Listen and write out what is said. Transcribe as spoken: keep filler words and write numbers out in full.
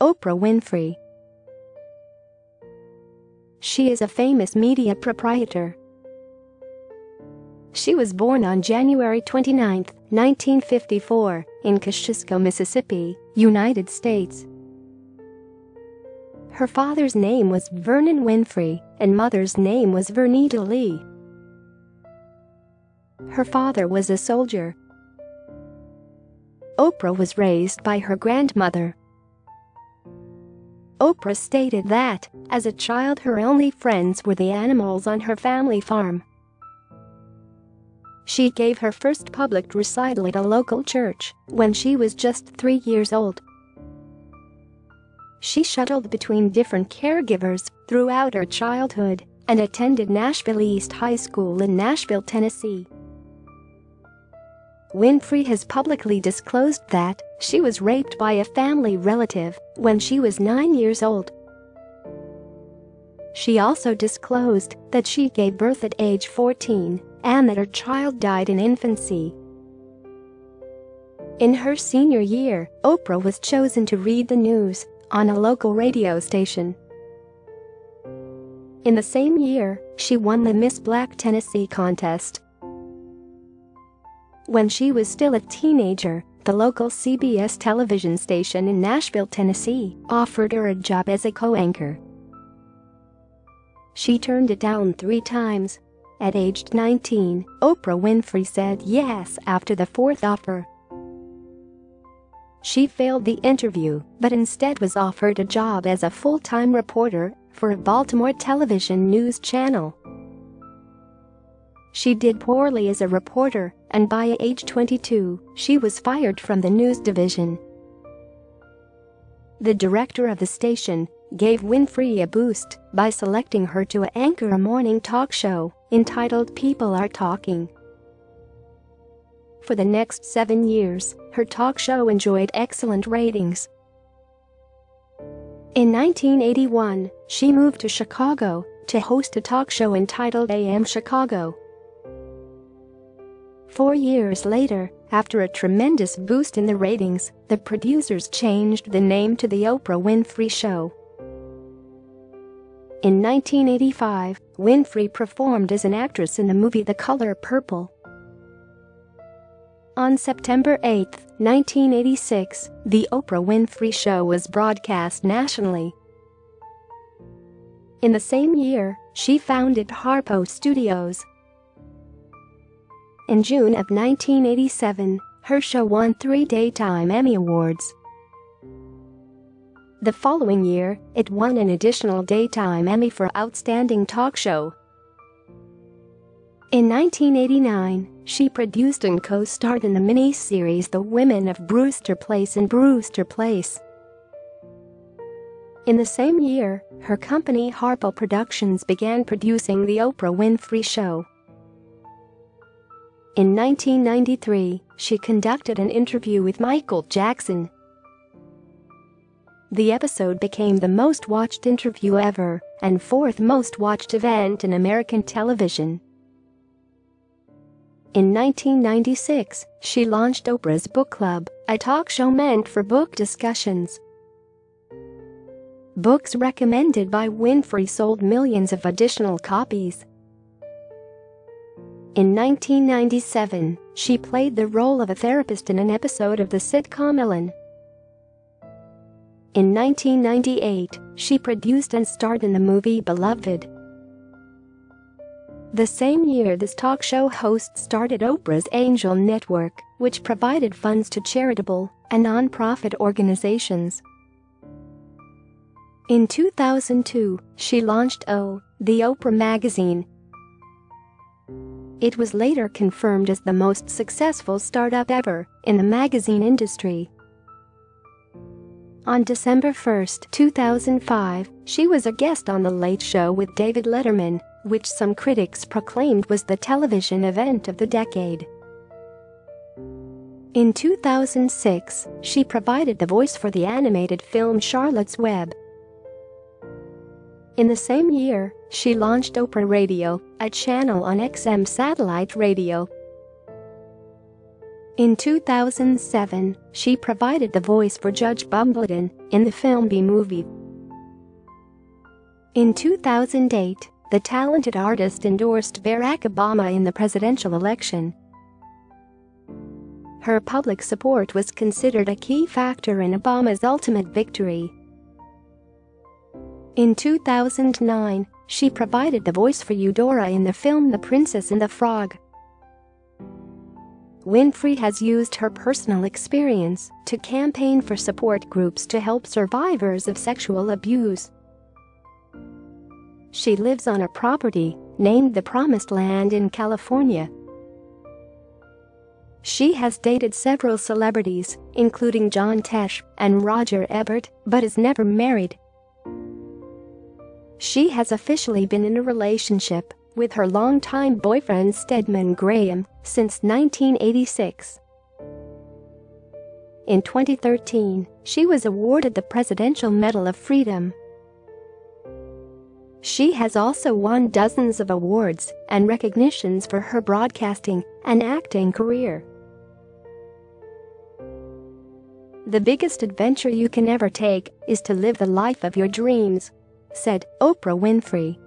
Oprah Winfrey. She is a famous media proprietor. She was born on January twenty-ninth, nineteen fifty-four, in Kosciusko, Mississippi, United States. Her father's name was Vernon Winfrey, and mother's name was Vernita Lee. Her father was a soldier. Oprah was raised by her grandmother. Oprah stated that, as a child, her only friends were the animals on her family farm. She gave her first public recital at a local church when she was just three years old. She shuttled between different caregivers throughout her childhood and attended Nashville East High School in Nashville, Tennessee. Winfrey has publicly disclosed that she was raped by a family relative when she was nine years old. She also disclosed that she gave birth at age fourteen and that her child died in infancy. In her senior year, Oprah was chosen to read the news on a local radio station. In the same year, she won the Miss Black Tennessee contest. When she was still a teenager, the local C B S television station in Nashville, Tennessee, offered her a job as a co-anchor. She turned it down three times. At age nineteen, Oprah Winfrey said yes after the fourth offer. She failed the interview, but instead was offered a job as a full-time reporter for a Baltimore television news channel. She did poorly as a reporter, and by age twenty-two, she was fired from the news division. The director of the station gave Winfrey a boost by selecting her to anchor a morning talk show entitled People Are Talking. For the next seven years, her talk show enjoyed excellent ratings. In nineteen eighty-one, she moved to Chicago to host a talk show entitled A M Chicago. Four years later, after a tremendous boost in the ratings, the producers changed the name to The Oprah Winfrey Show. In nineteen eighty-five, Winfrey performed as an actress in the movie The Color Purple. On September eighth, nineteen eighty-six, The Oprah Winfrey Show was broadcast nationally. In the same year, she founded Harpo Studios. In June of nineteen eighty-seven, her show won three Daytime Emmy Awards. The following year, it won an additional Daytime Emmy for Outstanding Talk Show. In nineteen eighty-nine, she produced and co-starred in the miniseries The Women of Brewster Place and Brewster Place. In the same year, her company Harpo Productions began producing The Oprah Winfrey Show. In nineteen ninety-three, she conducted an interview with Michael Jackson. The episode became the most watched interview ever and fourth most watched event in American television. In nineteen ninety-six, she launched Oprah's Book Club, a talk show meant for book discussions. Books recommended by Winfrey sold millions of additional copies. In nineteen ninety-seven, she played the role of a therapist in an episode of the sitcom Ellen. In nineteen ninety-eight, she produced and starred in the movie Beloved. The same year, this talk show host started Oprah's Angel Network, which provided funds to charitable and nonprofit organizations. In two thousand two, she launched O, The Oprah Magazine. It was later confirmed as the most successful startup ever in the magazine industry. On December first, two thousand five, she was a guest on The Late Show with David Letterman, which some critics proclaimed was the television event of the decade. In two thousand six, she provided the voice for the animated film Charlotte's Web. In the same year, she launched Oprah Radio, a channel on X M Satellite Radio. In two thousand seven, she provided the voice for Judge Bumbleton in the film B-Movie. In two thousand eight, the talented artist endorsed Barack Obama in the presidential election. Her public support was considered a key factor in Obama's ultimate victory. In two thousand nine, she provided the voice for Eudora in the film The Princess and the Frog. Winfrey has used her personal experience to campaign for support groups to help survivors of sexual abuse. She lives on a property named the Promised Land in California. She has dated several celebrities, including John Tesh and Roger Ebert, but is never married. She has officially been in a relationship with her longtime boyfriend Stedman Graham since nineteen eighty-six. In twenty thirteen, she was awarded the Presidential Medal of Freedom. She has also won dozens of awards and recognitions for her broadcasting and acting career. "The biggest adventure you can ever take is to live the life of your dreams," said Oprah Winfrey.